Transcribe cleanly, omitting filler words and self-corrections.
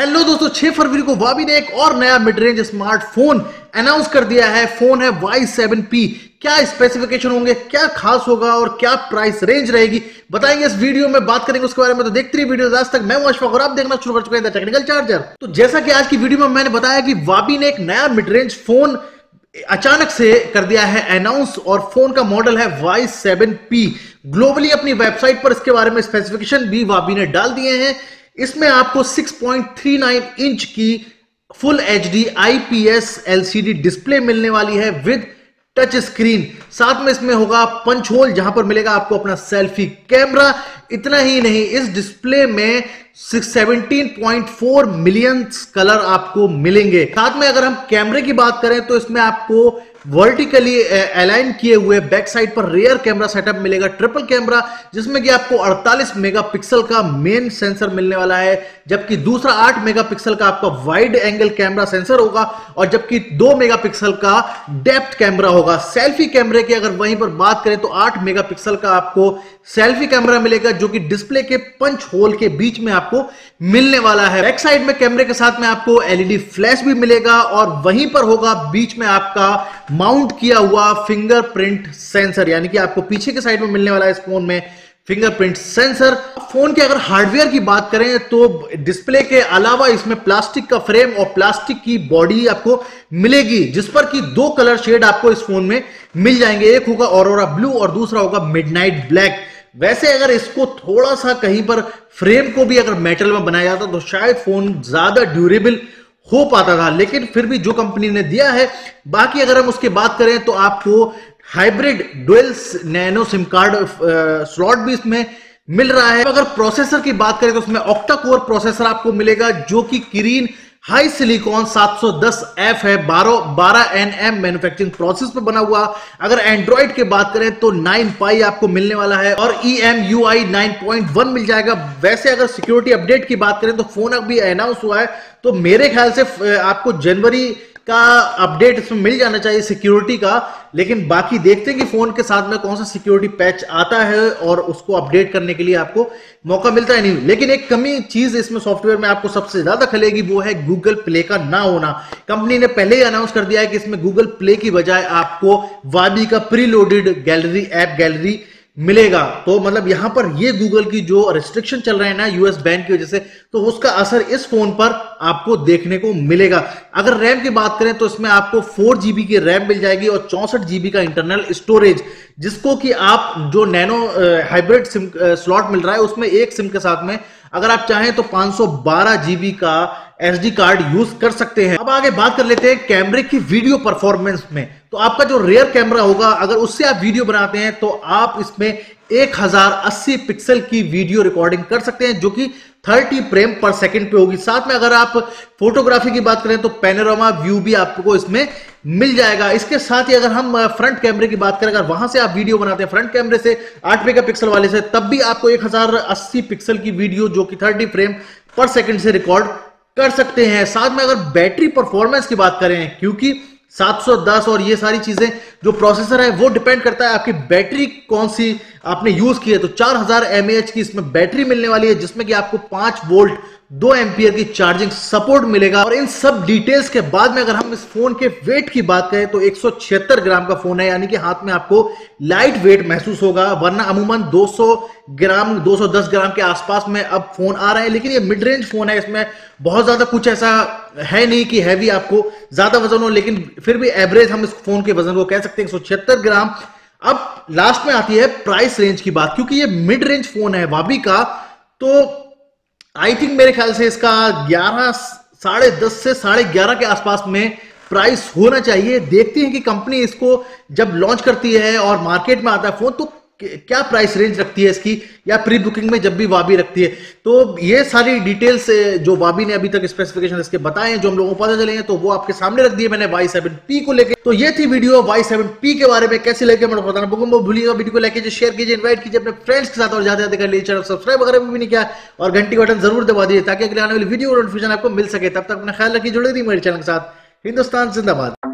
Hello दोस्तों, 6 फरवरी को वाबी ने एक और नया मिड रेंज स्मार्टफोन अनाउंस कर दिया है। फोन है Y7P। क्या स्पेसिफिकेशन होंगे, क्या खास होगा और क्या प्राइस रेंज रहेगी, बताएंगे इस वीडियो में, बात करेंगे उसके बारे में। तो देखते रहिए वीडियो आज तक। मैं अशफाक और आप देखना शुरू कर चुके हैं द टेक्निकल चार्जर। तो जैसा कि आज की वीडियो में मैंने बताया कि वाबी ने एक नया मिड रेंज फोन अचानक से कर दिया है अनाउंस, और फोन का मॉडल है Y7P। ग्लोबली अपनी वेबसाइट पर इसके बारे में स्पेसिफिकेशन भी वाबी ने डाल दिए हैं। इसमें आपको 6.39 इंच की full HD IPS LCD display मिलने वाली है विद टच स्क्रीन। साथ में इसमें होगा पंच होल, जहां पर मिलेगा आपको अपना सेल्फी कैमरा। इतना ही नहीं, इस डिस्प्ले में 17.4 मिलियन कलर आपको मिलेंगे। साथ में अगर हम कैमरे की बात करें तो इसमें आपको वर्टिकली अलाइन किए हुए बैक साइड पर रियर कैमरा सेटअप मिलेगा, ट्रिपल कैमरा, जिसमें कि आपको 48 मेगापिक्सल का मेन सेंसर मिलने वाला है, जबकि दूसरा 8 मेगापिक्सल का आपका वाइड एंगल कैमरा सेंसर होगा, और जबकि 2 मेगापिक्सल का डेप्थ कैमरा होगा। सेल्फी कैमरे की अगर वहीं पर बात करें तो 8 मेगापिक्सल का आपको सेल्फी कैमरा मिलेगा, जो कि डिस्प्ले के पंच होल के बीच में आपको मिलने वाला है। बैक साइड में कैमरे के साथ में आपको LED फ्लैश भी मिलेगा, और वहीं पर होगा बीच में आपका माउंट किया हुआ फिंगरप्रिंट सेंसर, यानी कि आपको पीछे के साइड में मिलने वाला है इस फोन में फिंगरप्रिंट सेंसर। फोन के अगर हार्डवेयर की बात करें तो डिस्प्ले के अलावा इसमें प्लास्टिक का फ्रेम और प्लास्टिक की बॉडी आपको मिलेगी, जिस पर कि 2 कलर शेड आपको इस फोन में मिल जाएंगे। एक होगा ऑरोरा ब्लू और दूसरा होगा मिडनाइट ब्लैक। वैसे अगर इसको थोड़ा सा कहीं पर फ्रेम को भी अगर मेटल में बनाया जाता तो शायद फोन ज्यादा ड्यूरेबल हो पाता था, लेकिन फिर भी जो कंपनी ने दिया है। बाकी अगर हम उसकी बात करें तो आपको hybrid dual nano SIM card slot भी इसमें मिल रहा है। अगर प्रोसेसर की बात करें तो उसमें ऑक्टा कोर प्रोसेसर आपको मिलेगा, जो कि किरीन हाई सिलिकॉन 710F है, 12 nm मैन्युफैक्चरिंग प्रोसेस पर बना हुआ। अगर एंड्रॉइड की बात करें तो 9 पाई आपको मिलने वाला है और EMUI 9.1 मिल जाएगा। वैसे अगर सिक्योरिटी अपडेट की बात करें तो फोन अभी अनाउंस हुआ है, तो मेरे ख्याल से आपको जनवरी का अपडेट इसमें मिल जाना चाहिए सिक्योरिटी का, लेकिन बाकी देखते हैं कि फोन के साथ में कौन सा सिक्योरिटी पैच आता है और उसको अपडेट करने के लिए आपको मौका मिलता है नहीं। लेकिन एक कमी चीज इसमें सॉफ्टवेयर में आपको सबसे ज्यादा खलेगी, वो है गूगल प्ले का ना होना। कंपनी ने पहले ही अनाउंस कर दिया है कि इसमें गूगल प्ले की बजाय आपको वाबी का प्रीलोडेड गैलरी ऐप गैलरी मिलेगा। तो मतलब यहां पर ये गूगल की जो रिस्ट्रिक्शन चल रहे हैं ना US बैन की वजह से, तो उसका असर इस फोन पर आपको देखने को मिलेगा। अगर रैम की बात करें तो इसमें आपको 4GB की रैम मिल जाएगी और 64GB का इंटरनल स्टोरेज, जिसको कि आप जो नैनो हाइब्रिड सिम स्लॉट मिल रहा है उसमें एक सिम के साथ में अगर आप चाहें तो 512GB का SD कार्ड यूज कर सकते हैं। अब आगे बात कर लेते हैं कैमरे की वीडियो परफॉर्मेंस में। तो आपका जो रियर कैमरा होगा, अगर उससे आप वीडियो बनाते हैं तो आप इसमें 1080 पिक्सल की वीडियो रिकॉर्डिंग कर सकते हैं, जो कि 30 फ्रेम पर सेकंड पे होगी। साथ में अगर आप फोटोग्राफी की बात करें तो पैनोरामा व्यू भी आपको इसमें मिल जाएगा। इसके साथ ही अगर हम फ्रंट कैमरे की बात करें, अगर वहां से आप वीडियो बनाते हैं फ्रंट कैमरे से 8 मेगापिक्सल वाले से, तब भी आपको 1080 पिक्सल की वीडियो जो कि 30 फ्रेम पर सेकंड से रिकॉर्ड कर सकते हैं। साथ में अगर बैटरी परफॉर्मेंस की बात करें, क्योंकि 710 और ये सारी चीजें जो प्रोसेसर है वो डिपेंड करता है आपकी बैटरी कौन सी आपने यूज की है, तो 4000 mAh की इसमें बैटरी मिलने वाली है, जिसमें कि आपको 5 वोल्ट 2 एम्पियर की चार्जिंग सपोर्ट मिलेगा। और इन सब डिटेल्स के बाद में अगर हम इस फोन के वेट की बात करें तो 176 ग्राम का फोन है, यानी कि हाथ में आपको लाइट वेट महसूस होगा, वरना अमूमन 200 ग्राम 210 ग्राम के आसपास में अब फोन आ रहे हैं। लेकिन ये मिड रेंज फोन है, इसमें बहुत ज्यादा कुछ ऐसा है नहीं कि हैवी आपको ज्यादा वजन हो, लेकिन फिर भी एवरेज हम इस फोन के वजन को कह सकते हैं 176 ग्राम। अब लास्ट में आती है प्राइस रेंज की बात, क्योंकि ये मिड रेंज फोन है वाबी का, तो आई थिंक मेरे ख्याल से इसका 10 से 11.5 के आसपास में प्राइस होना चाहिए। देखते हैं कि कंपनी इसको जब लॉन्च करती है और मार्केट में आता है फोन तो क्या प्राइस रेंज रखती है इसकी, या प्री बुकिंग में जब भी वाबी रखती है। तो ये सारी डिटेल्स जो वाबी ने अभी तक स्पेसिफिकेशन इसके बताए हैं, जो हम लोगों को पता चले हैं, तो वो आपके सामने रख दिए मैंने Y7P को लेकर। तो ये थी वीडियो Y7P के बारे में, कैसे लेके मेरे को बताना भूलिएगा। वीडियो को लाइक कीजिए, शेयर कीजिए, इन्वाइट कीजिए अपने फ्रेंड्स के साथ, और ज्यादा कर लीजिए चैनल सब्सक्राइब वगैरह भी नहीं किया, और घंटी का बटन जरूर दबा दीजिए ताकि अगले आने वाली वीडियो नोटिफिकेशन आपको मिल सके। तब तक अपना ख्याल रखिए, जुड़े रहिए मेरे चैनल के साथ। हिंदुस्तान जिंदाबाद।